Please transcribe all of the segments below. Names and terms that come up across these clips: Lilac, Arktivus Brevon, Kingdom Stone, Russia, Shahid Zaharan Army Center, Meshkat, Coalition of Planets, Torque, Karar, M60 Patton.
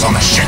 Targets on the ship!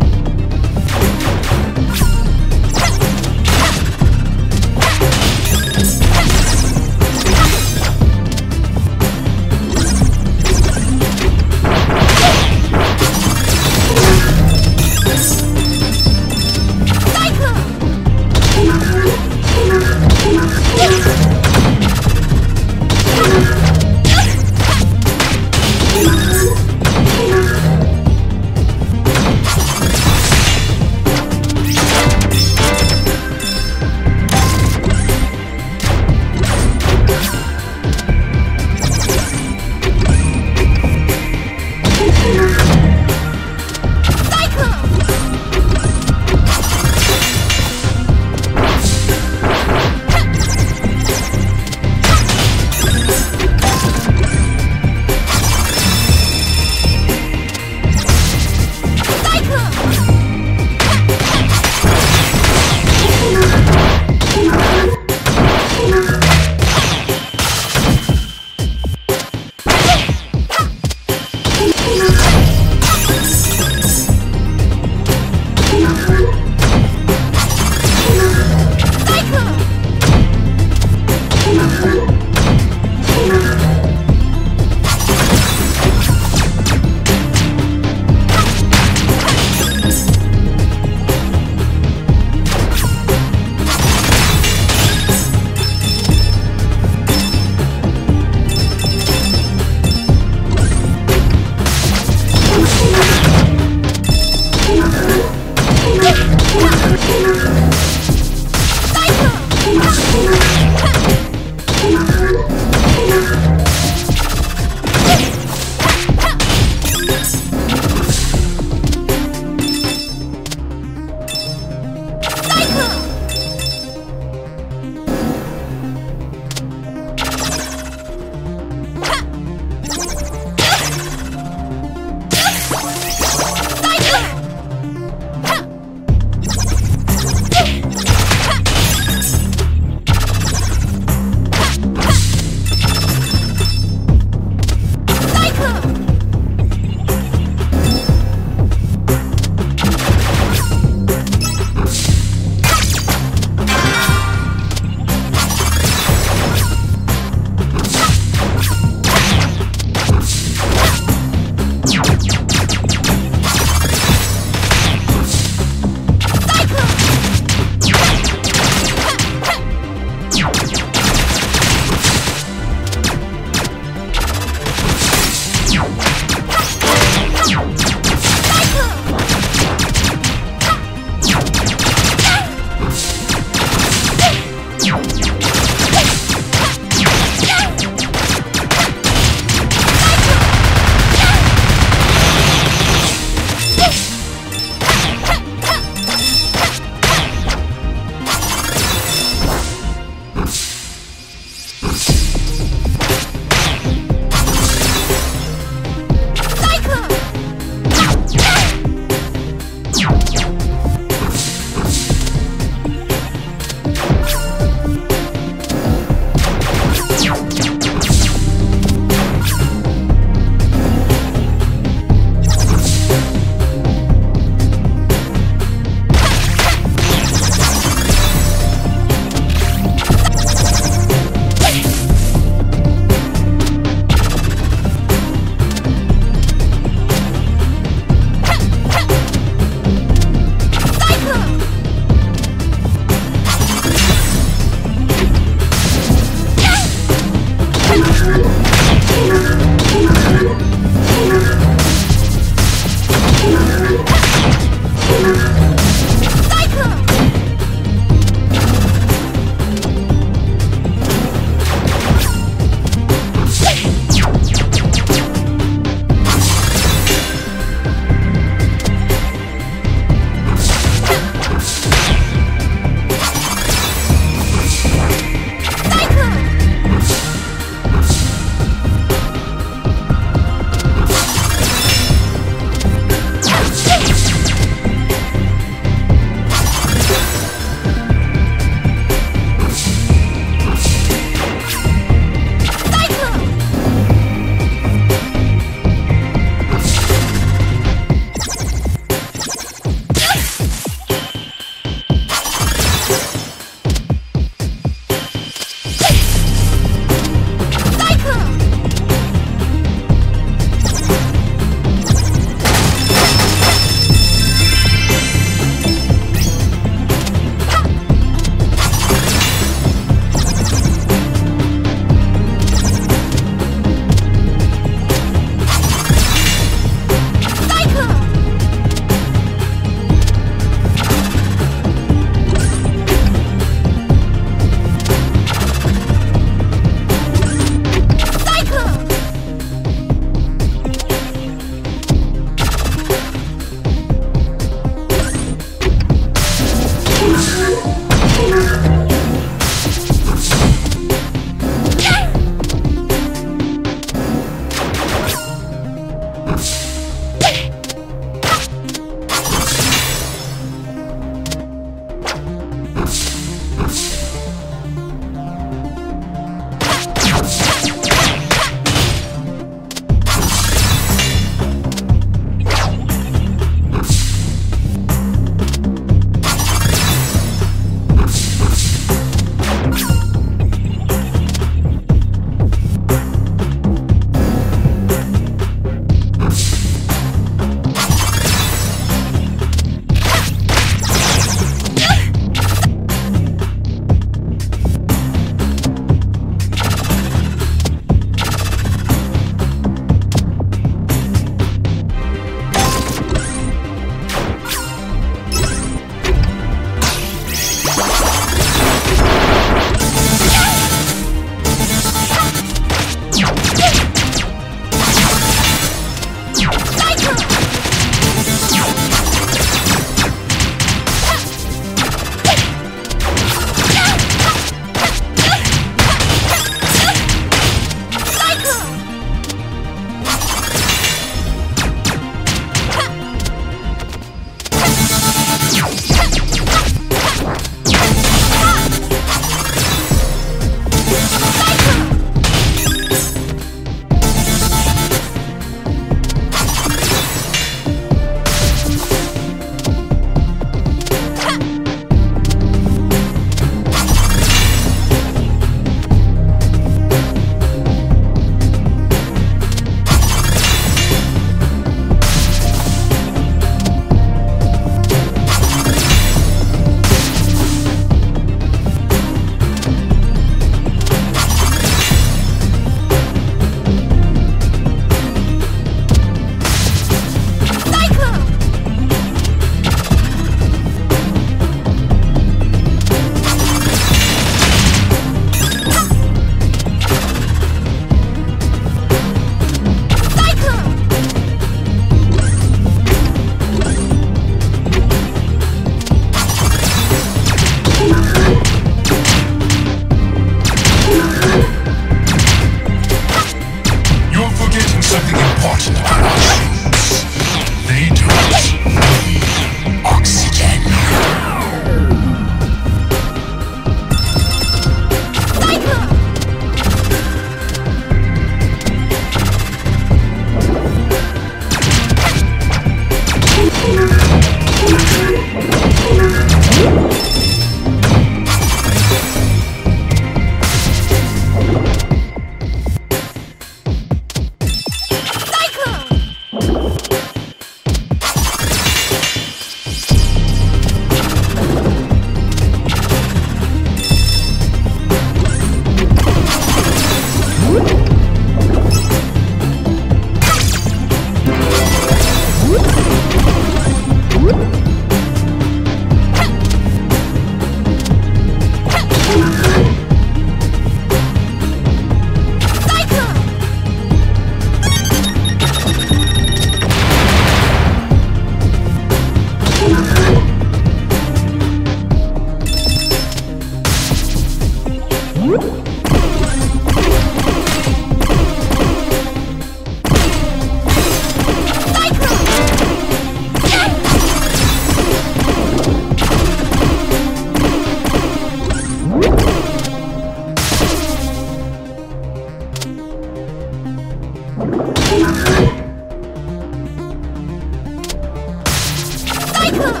cycle! Huh!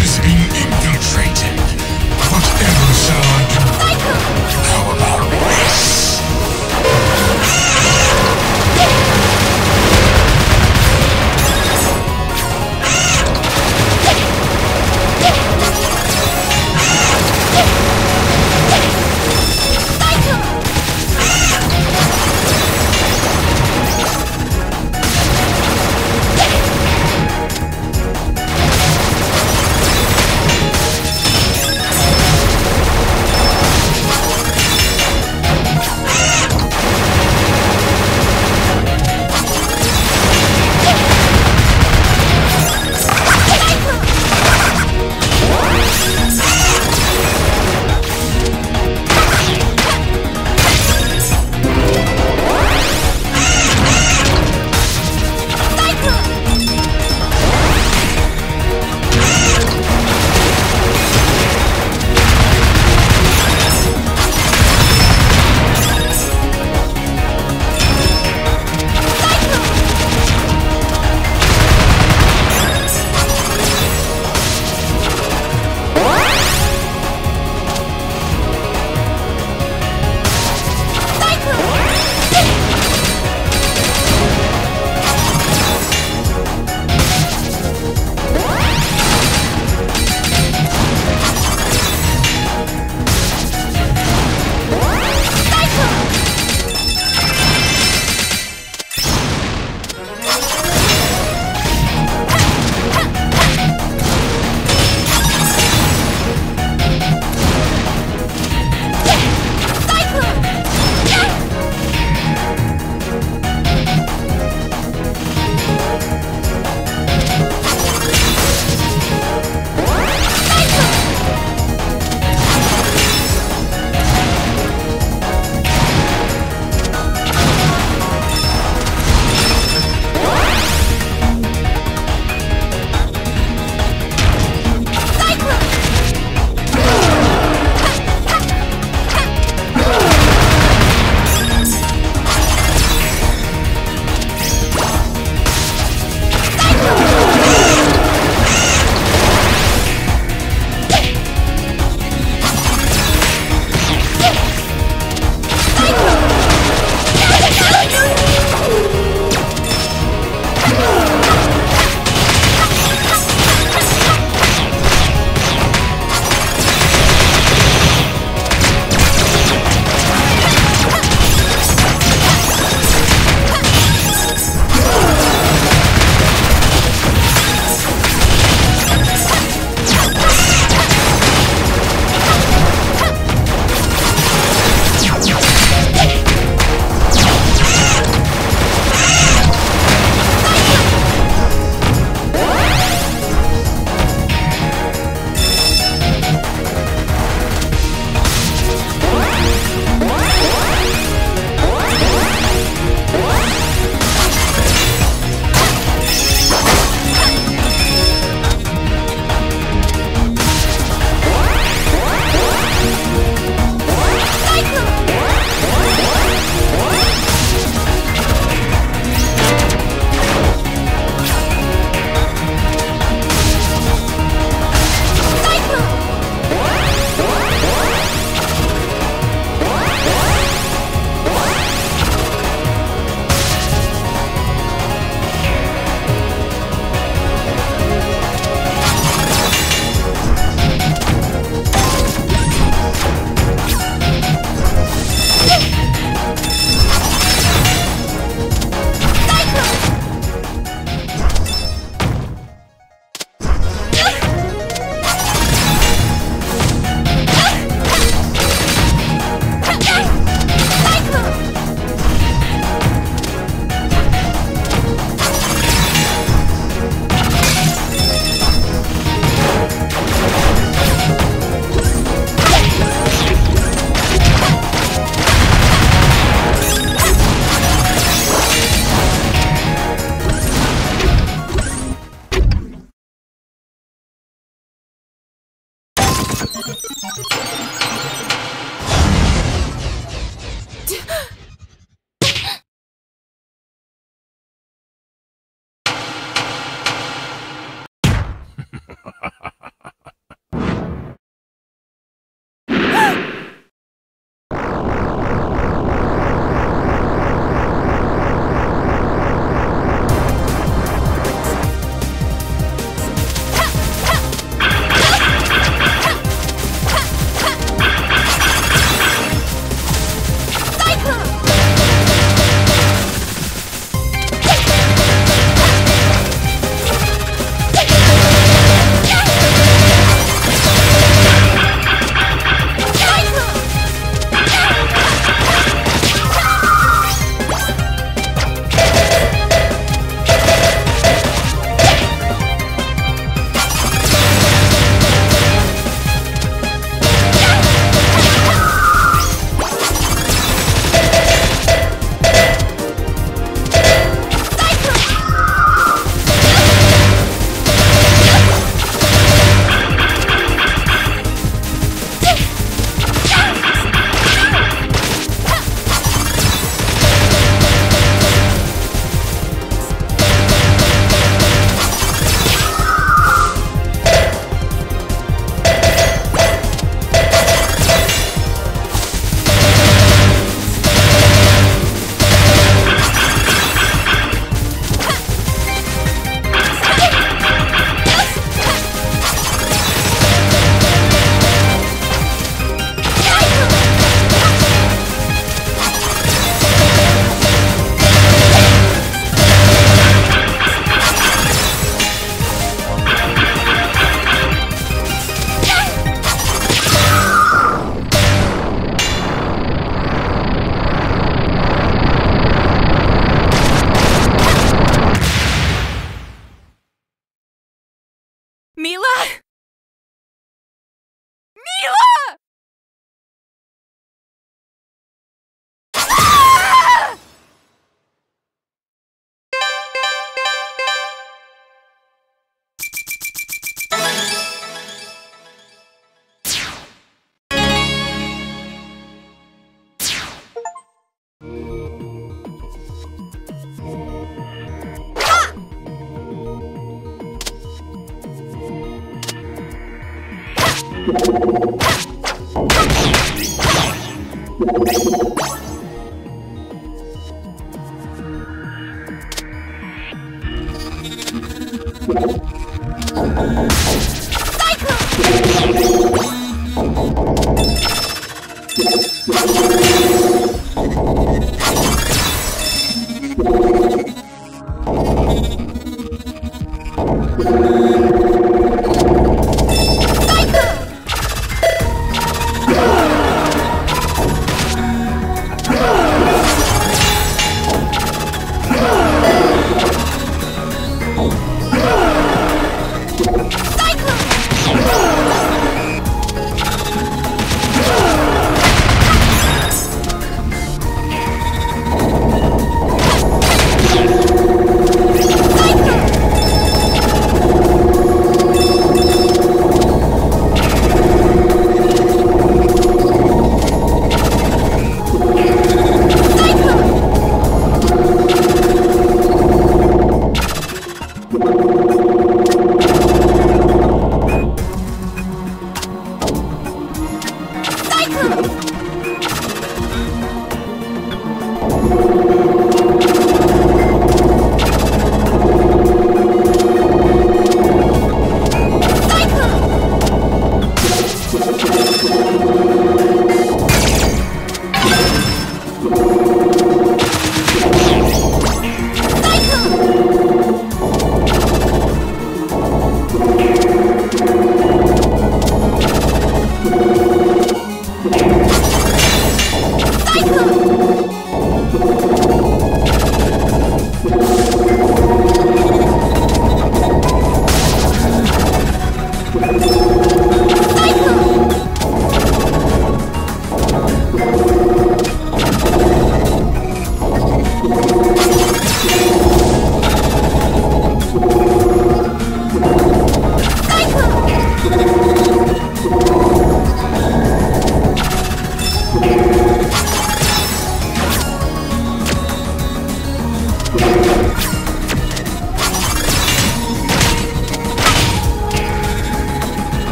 has been infiltrated. Whatever shall I do? How about this?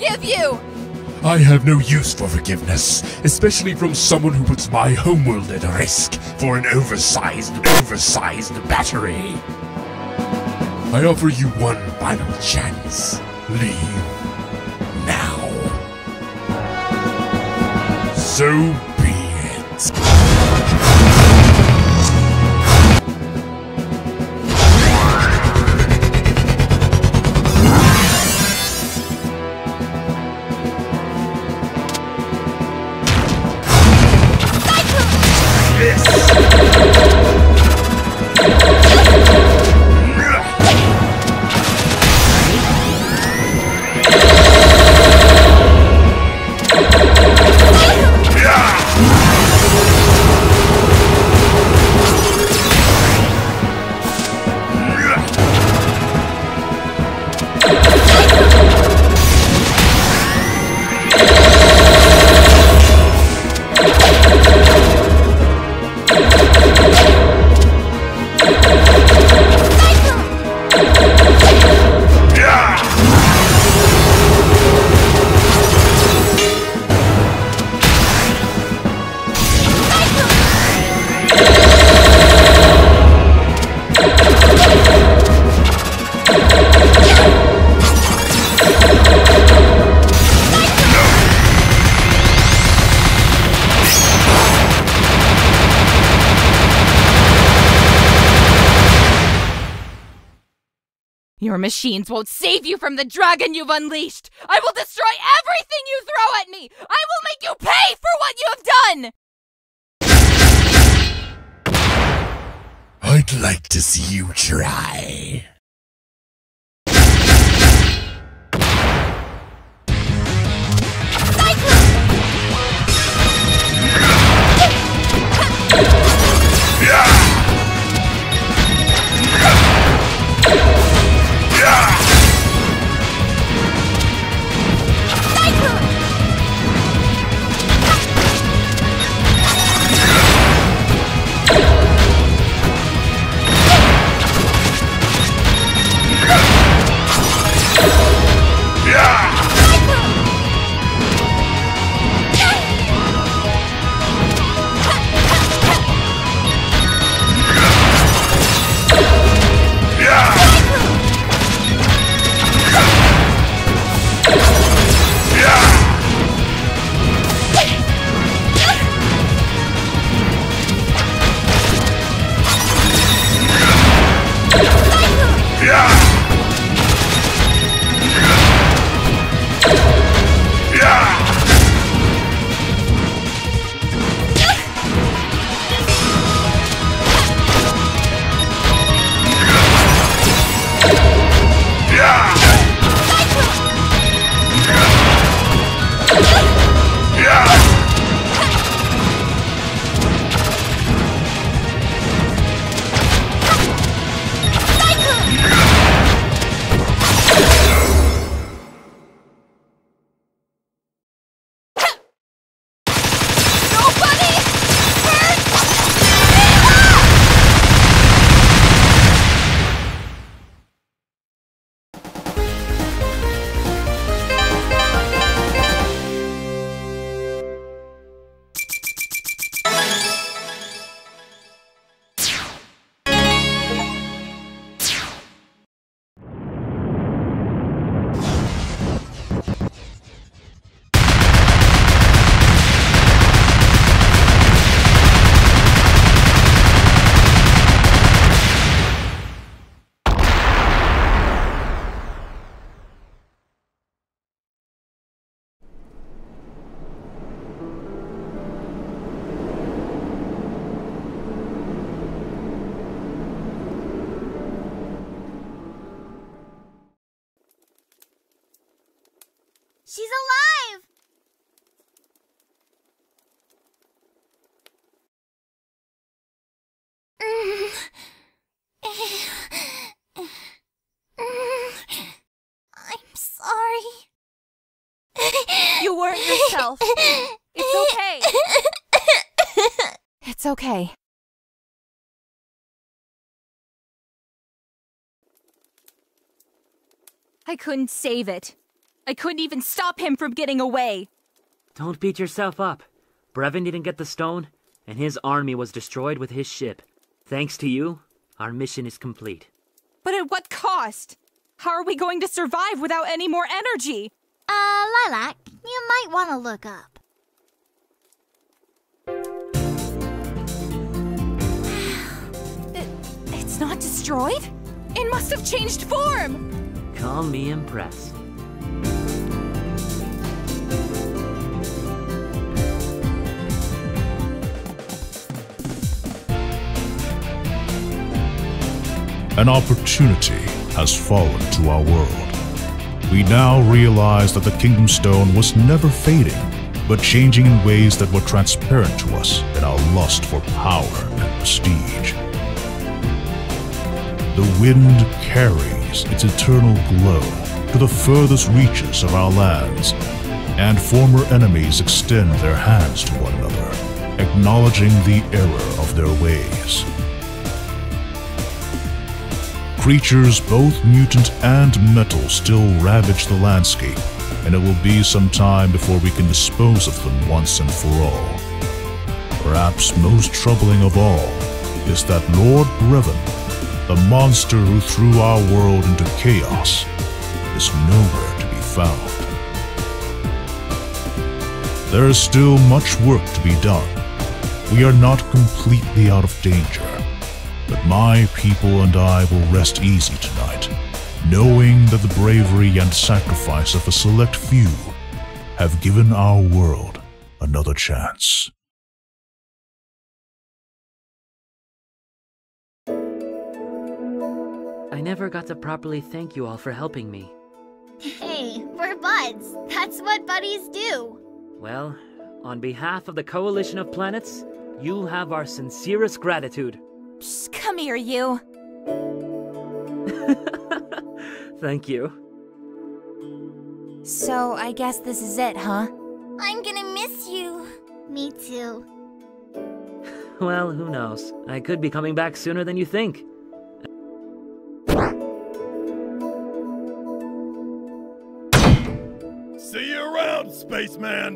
forgive you! I have no use for forgiveness, especially from someone who puts my homeworld at risk for an oversized battery. I offer you one final chance. Leave. Now. So be it. Your machines won't save you from the dragon you've unleashed! I will destroy everything you throw at me! I will make you pay for what you have done! I'd like to see you try. She's alive! I'm sorry. You weren't yourself. It's okay. It's okay. I couldn't save it. I couldn't even stop him from getting away! Don't beat yourself up. Brevon didn't get the stone, and his army was destroyed with his ship. Thanks to you, our mission is complete. But at what cost? How are we going to survive without any more energy? Lilac, you might want to look up. It's not destroyed? It must have changed form! Call me impressed. An opportunity has fallen to our world. We now realize that the Kingdom Stone was never fading, but changing in ways that were transparent to us in our lust for power and prestige. The wind carries its eternal glow to the furthest reaches of our lands, and former enemies extend their hands to one another, acknowledging the error of their ways. Creatures, both mutant and metal, still ravage the landscape, and it will be some time before we can dispose of them once and for all. Perhaps most troubling of all is that Lord Brevon, the monster who threw our world into chaos, is nowhere to be found. There is still much work to be done. We are not completely out of danger. But my people and I will rest easy tonight, knowing that the bravery and sacrifice of a select few have given our world another chance. I never got to properly thank you all for helping me. Hey, we're buds. That's what buddies do. Well, on behalf of the Coalition of Planets, you have our sincerest gratitude. Psst, come here, you! Thank you. So, I guess this is it, huh? I'm gonna miss you. Me too. Well, who knows? I could be coming back sooner than you think. See you around, spaceman!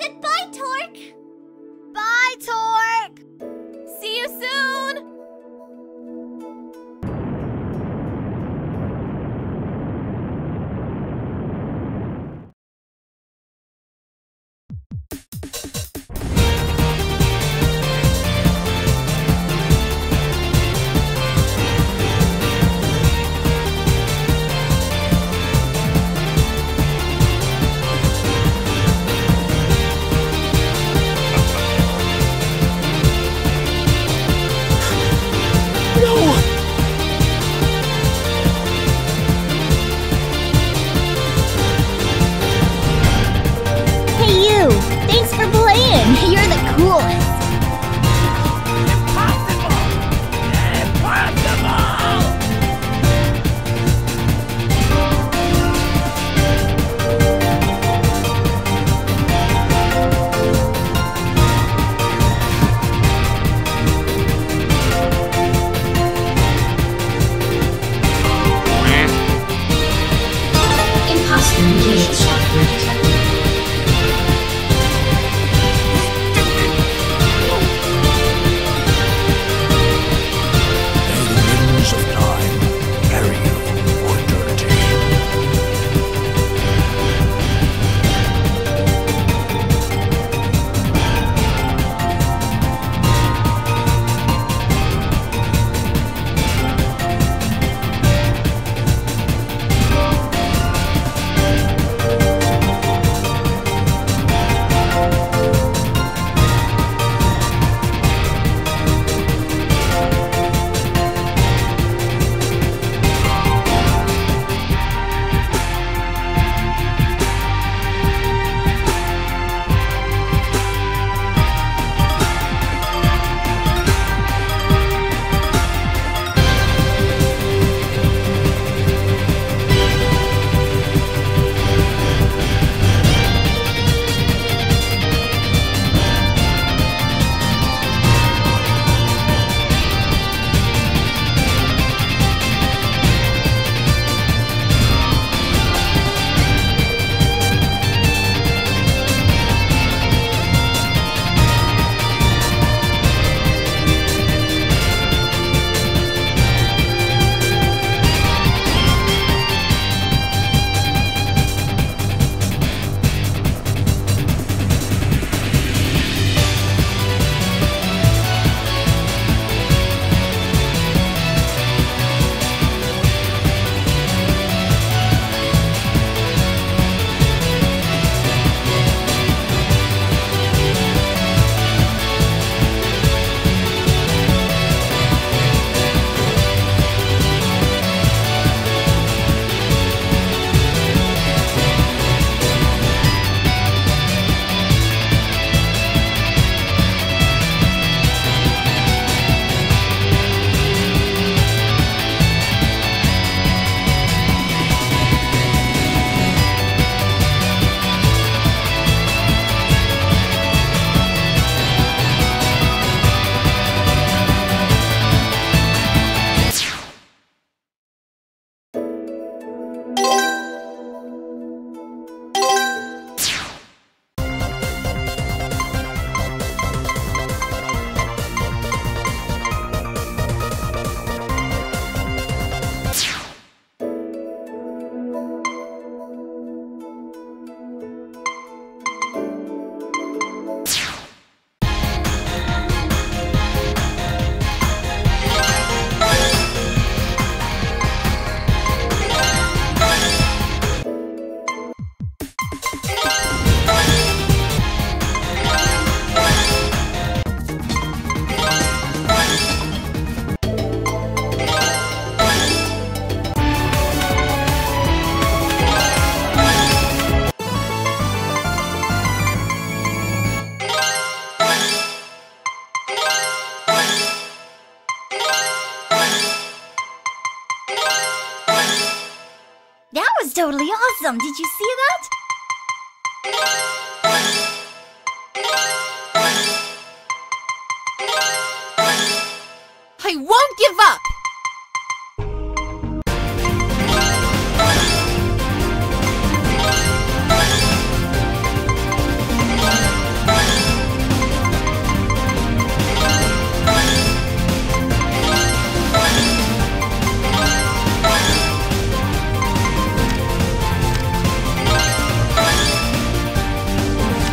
Goodbye, Torque! Bye, Torque! See you soon! awesome! Did you see that? I won't give up!